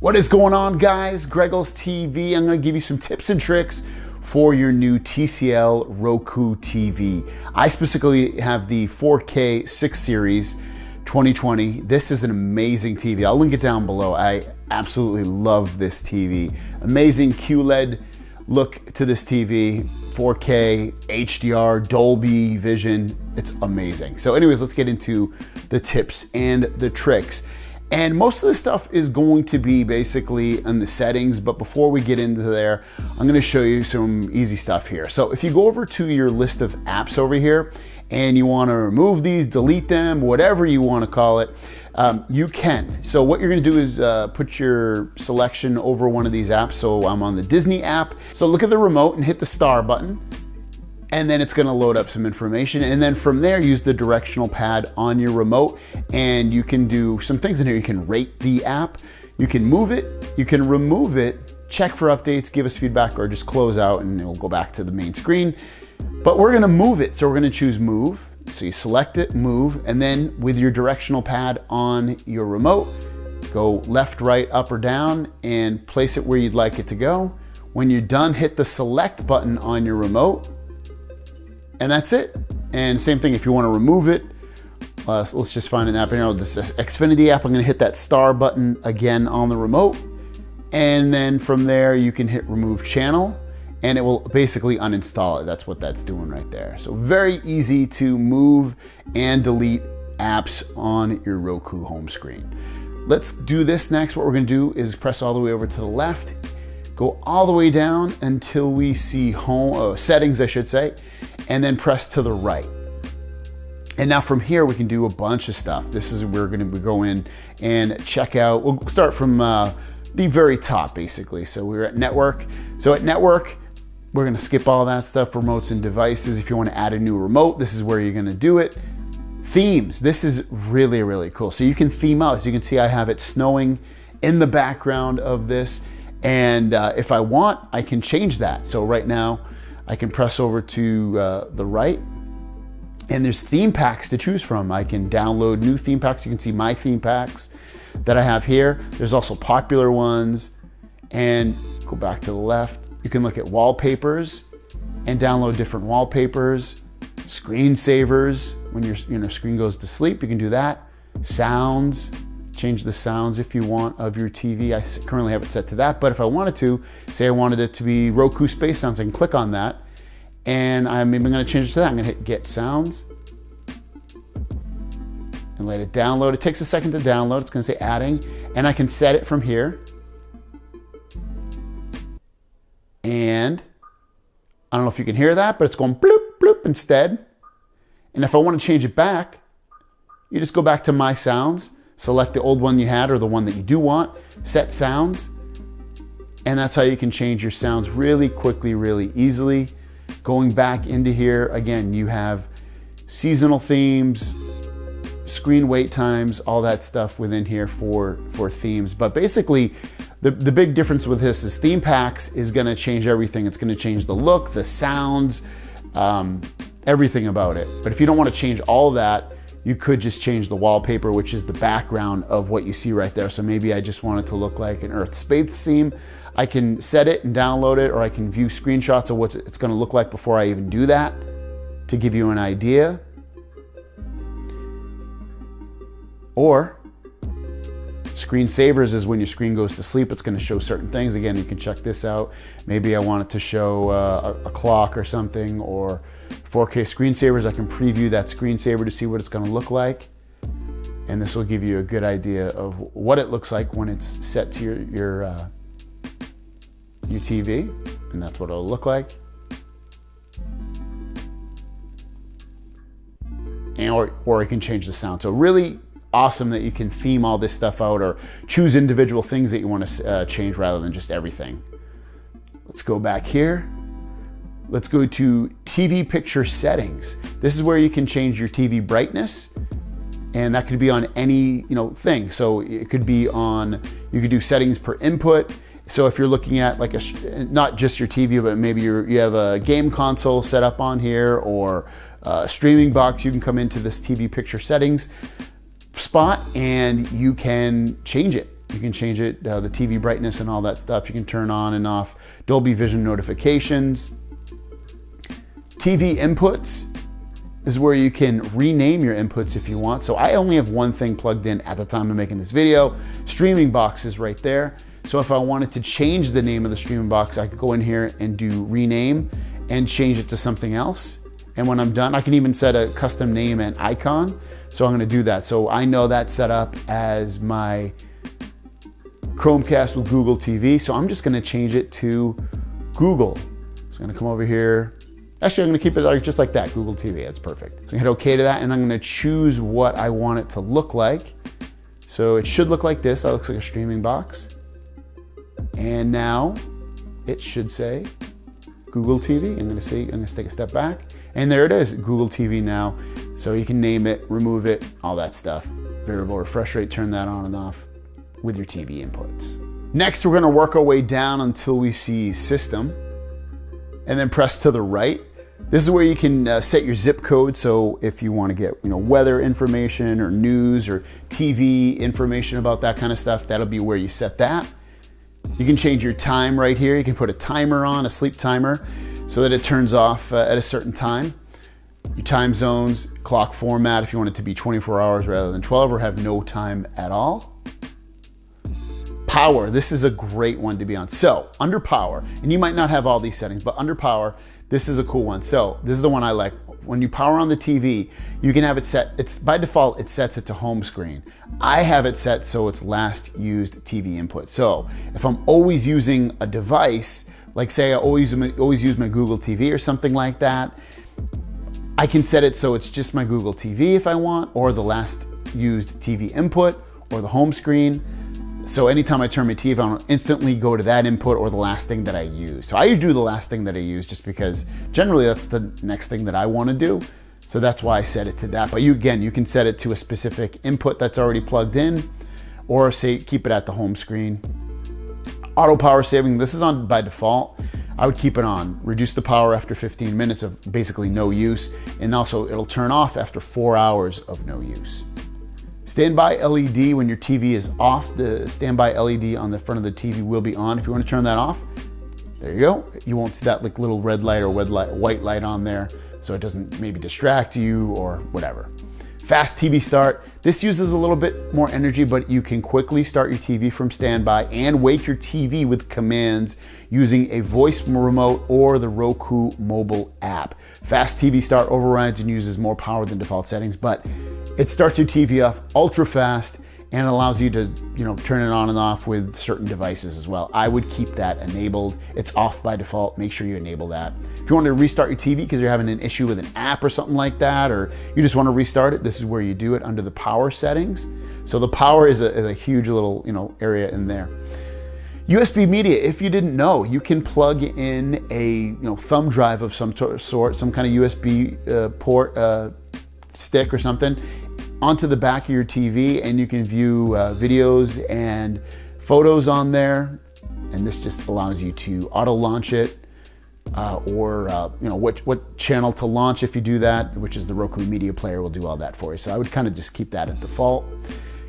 What is going on, guys? GregglesTV. I'm going to give you some tips and tricks for your new TCL Roku TV. I specifically have the 4K 6 series 2020. This is an amazing TV. I'll link it down below. I absolutely love this TV. Amazing QLED look to this TV, 4K, HDR, Dolby Vision. It's amazing. So anyways, let's get into the tips and the tricks. And most of this stuff is going to be basically in the settings, but before we get into there, I'm gonna show you some easy stuff here. So if you go over to your list of apps over here and you wanna remove these, delete them, whatever you wanna call it, you can. So what you're gonna do is put your selection over one of these apps. So I'm on the Disney app. So look at the remote and hit the star button, and then it's gonna load up some information. And then from there, use the directional pad on your remote and you can do some things in here. You can rate the app, you can move it, you can remove it, check for updates, give us feedback, or just close out and it'll go back to the main screen. But we're gonna move it, so we're gonna choose move. So you select it, move, and then with your directional pad on your remote, go left, right, up or down and place it where you'd like it to go. When you're done, hit the select button on your remote. And that's it. And same thing if you want to remove it. So let's just find an app. You know, this Xfinity app, I'm going to hit that star button again on the remote. And then from there, you can hit remove channel and it will basically uninstall it. That's what that's doing right there. So very easy to move and delete apps on your Roku home screen. Let's do this next. What we're going to do is press all the way over to the left, go all the way down until we see home settings, I should say, and then press to the right. And now from here, we can do a bunch of stuff. This is where we're gonna go in and check out. We'll start from the very top, basically. So we're at network. So at network, we're gonna skip all that stuff, remotes and devices. If you wanna add a new remote, this is where you're gonna do it. Themes, this is really, really cool. So you can theme out. As you can see, I have it snowing in the background of this. And if I want, I can change that. So right now, I can press over to the right and there's theme packs to choose from. I can download new theme packs. You can see my theme packs that I have here. There's also popular ones, and go back to the left. You can look at wallpapers and download different wallpapers, screensavers. When your screen goes to sleep, you can do that. Sounds, change the sounds if you want of your TV. I currently have it set to that, but if I wanted to, say I wanted it to be Roku Space Sounds, I can click on that, and I'm even gonna change it to that. I'm gonna hit Get Sounds, and let it download. It takes a second to download. It's gonna say adding, and I can set it from here. And I don't know if you can hear that, but it's going bloop, bloop instead. And if I wanna change it back, you just go back to My Sounds, select the old one you had or the one that you do want, set sounds, and that's how you can change your sounds really quickly, really easily. Going back into here, again, you have seasonal themes, screen wait times, all that stuff within here for themes. But basically, the big difference with this is theme packs is gonna change everything. It's gonna change the look, the sounds, everything about it. But if you don't wanna change all that, you could just change the wallpaper, which is the background of what you see right there. So maybe I just want it to look like an Earth space theme. I can set it and download it, or I can view screenshots of what it's gonna look like before I even do that to give you an idea. Or screensavers is when your screen goes to sleep, it's gonna show certain things. Again, you can check this out. Maybe I want it to show a clock or something, or 4K screensavers, I can preview that screensaver to see what it's gonna look like. And this will give you a good idea of what it looks like when it's set to your TV, and that's what it'll look like. And or you can change the sound. So really awesome that you can theme all this stuff out or choose individual things that you wanna change rather than just everything. Let's go back here. Let's go to TV picture settings. This is where you can change your TV brightness, and that could be on any thing. So it could be on, you could do settings per input. So if you're looking at like a, not just your TV, but maybe you have a game console set up on here or a streaming box, you can come into this TV picture settings spot and you can change it. You can change it, the TV brightness and all that stuff. You can turn on and off Dolby Vision notifications. TV inputs is where you can rename your inputs if you want. So I only have one thing plugged in at the time of making this video. Streaming box is right there. So if I wanted to change the name of the streaming box, I could go in here and do rename and change it to something else. And when I'm done, I can even set a custom name and icon. So I'm gonna do that. So I know that's set up as my Chromecast with Google TV. So I'm just gonna change it to Google. So I'm gonna come over here. Actually, I'm gonna keep it like, just like that, Google TV, that's perfect. So I'm gonna hit okay to that, and I'm gonna choose what I want it to look like. So it should look like this. That looks like a streaming box. And now it should say Google TV. I'm gonna take a step back. And there it is, Google TV now. So you can name it, remove it, all that stuff. Variable refresh rate, turn that on and off with your TV inputs. Next, we're gonna work our way down until we see system, and then press to the right. This is where you can set your zip code. So if you wanna get weather information or news or TV information about that kind of stuff, that'll be where you set that. You can change your time right here. You can put a timer on, a sleep timer, so that it turns off at a certain time. Your time zones, clock format, if you want it to be 24 hours rather than 12, or have no time at all. Power, this is a great one to be on. So under power, and you might not have all these settings, but under power, this is a cool one. So this is the one I like. When you power on the TV, you can have it set, it's by default, it sets it to home screen. I have it set so it's last used TV input. So if I'm always using a device, like say I always use my Google TV or something like that, I can set it so it's just my Google TV if I want, or the last used TV input, or the home screen. So anytime I turn my TV on, I'll instantly go to that input or the last thing that I use. So I do the last thing that I use just because generally that's the next thing that I want to do. So that's why I set it to that. But you, again, you can set it to a specific input that's already plugged in, or say keep it at the home screen. Auto power saving, this is on by default. I would keep it on. Reduce the power after 15 minutes of basically no use. And also it'll turn off after 4 hours of no use. Standby LED, when your TV is off, the standby LED on the front of the TV will be on. If you want to turn that off, there you go. You won't see that like little red light or white light on there, so it doesn't maybe distract you or whatever. Fast TV start. This uses a little bit more energy, but you can quickly start your TV from standby and wake your TV with commands using a voice remote or the Roku mobile app. Fast TV start overrides and uses more power than default settings, but it starts your TV off ultra fast and allows you to, turn it on and off with certain devices as well. I would keep that enabled. It's off by default. Make sure you enable that. If you want to restart your TV because you're having an issue with an app or something like that, or you just want to restart it, this is where you do it under the power settings. So the power is a huge little, area in there. USB media, if you didn't know, you can plug in a, thumb drive of some sort, some kind of USB port stick or something, onto the back of your TV, and you can view videos and photos on there. And this just allows you to auto launch it, what channel to launch if you do that, which is the Roku media player will do all that for you. So I would kind of just keep that at default.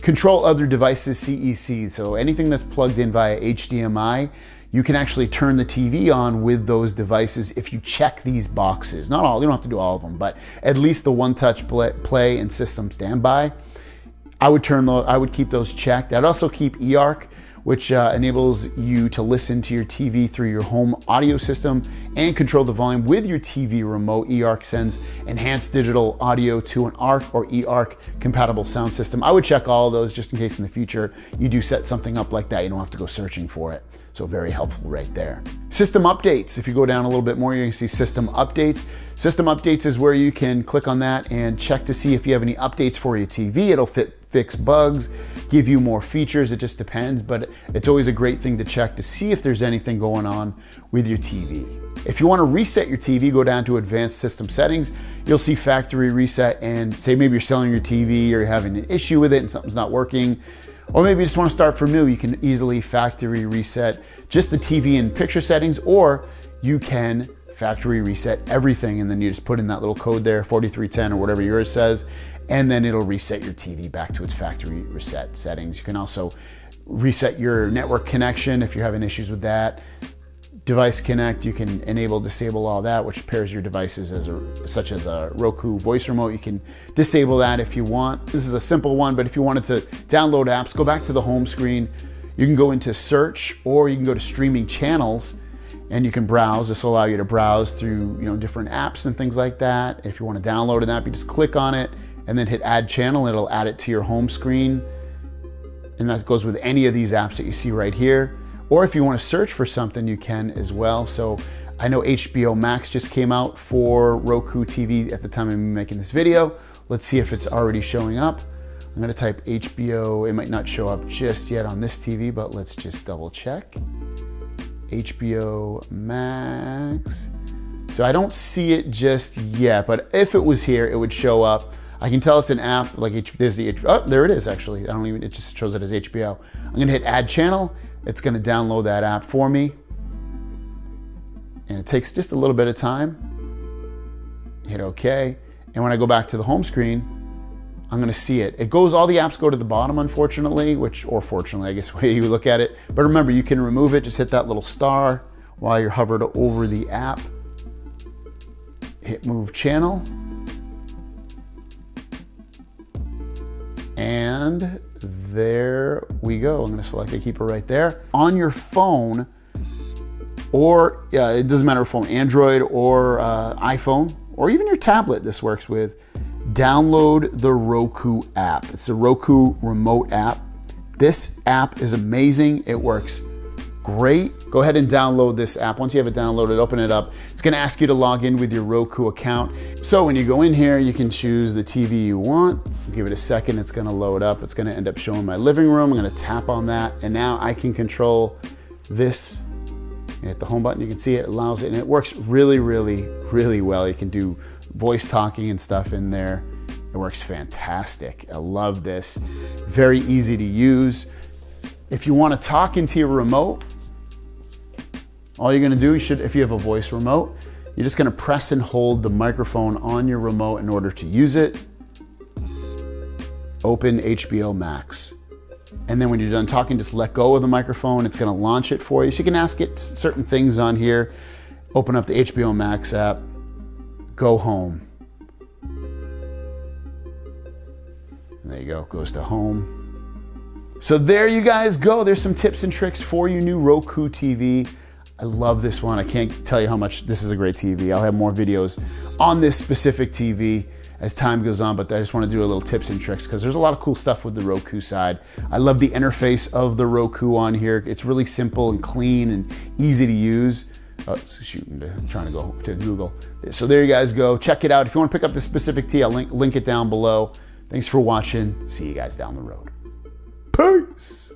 Control other devices, CEC. So anything that's plugged in via HDMI, you can actually turn the TV on with those devices if you check these boxes. Not all, you don't have to do all of them, but at least the one-touch play and system standby. I would keep those checked. I'd also keep eARC, which enables you to listen to your TV through your home audio system and control the volume with your TV remote. eARC sends enhanced digital audio to an ARC or eARC compatible sound system. I would check all of those just in case in the future you do set something up like that. You don't have to go searching for it. So very helpful right there. System updates. If you go down a little bit more, you're gonna see system updates. System updates is where you can click on that and check to see if you have any updates for your TV. It'll fix bugs, give you more features. It just depends, but it's always a great thing to check to see if there's anything going on with your TV. If you wanna reset your TV, go down to advanced system settings. You'll see factory reset, and say maybe you're selling your TV or you're having an issue with it and something's not working. Or maybe you just want to start from new, you can easily factory reset just the TV and picture settings, or you can factory reset everything, and then you just put in that little code there, 4310 or whatever yours says, and then it'll reset your TV back to its factory reset settings. You can also reset your network connection if you're having issues with that. Device Connect, you can enable, disable all that, which pairs your devices such as a Roku voice remote. You can disable that if you want. This is a simple one, but if you wanted to download apps, go back to the home screen. You can go into search, or you can go to streaming channels and you can browse. This will allow you to browse through, you know, different apps and things like that. If you want to download an app, you just click on it and then hit add channel. It'll add it to your home screen. And that goes with any of these apps that you see right here. Or if you want to search for something, you can as well. So I know HBO Max just came out for Roku TV at the time I'm making this video. Let's see if it's already showing up. I'm going to type HBO. It might not show up just yet on this TV, but let's just double check. HBO Max. So I don't see it just yet, but if it was here, it would show up. I can tell it's an app, like there's the, oh, there it is actually. I don't even, it just shows it as HBO. I'm going to hit add channel. It's going to download that app for me. And it takes just a little bit of time. Hit okay. And when I go back to the home screen, I'm going to see it. It goes, all the apps go to the bottom, unfortunately, which, or fortunately, I guess, the way you look at it. But remember, you can remove it. Just hit that little star while you're hovered over the app. Hit move channel. And there we go. I'm gonna select a keeper right there. On your phone, or it doesn't matter if phone, Android or iPhone, or even your tablet this works with, download the Roku app. It's a Roku remote app. This app is amazing. It works great. Go ahead and download this app. Once you have it downloaded, open it up. It's gonna ask you to log in with your Roku account. So when you go in here, you can choose the TV you want. Give it a second, it's gonna load up. It's gonna end up showing my living room. I'm gonna tap on that, and now I can control this. And hit the home button, you can see it allows it, and it works really, really, really well. You can do voice talking and stuff in there. It works fantastic. I love this. Very easy to use. If you wanna talk into your remote, all you're gonna do, if you have a voice remote, you're just gonna press and hold the microphone on your remote in order to use it. Open HBO Max. And then when you're done talking, just let go of the microphone. It's gonna launch it for you. So you can ask it certain things on here. Open up the HBO Max app, go home. And there you go, it goes to home. So there you guys go. There's some tips and tricks for your new Roku TV. I love this one. I can't tell you how much this is a great TV. I'll have more videos on this specific TV as time goes on, but I just want to do a little tips and tricks because there's a lot of cool stuff with the Roku side. I love the interface of the Roku on here. It's really simple and clean and easy to use. Oh, shoot, I'm trying to go to Google. So there you guys go. Check it out. If you want to pick up this specific TV, I'll link it down below. Thanks for watching. See you guys down the road. Peace.